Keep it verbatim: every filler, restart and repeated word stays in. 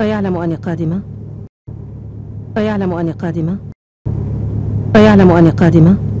أيعلم أني قادمة؟ أيعلم أني قادمة؟ أيعلم أني قادمة؟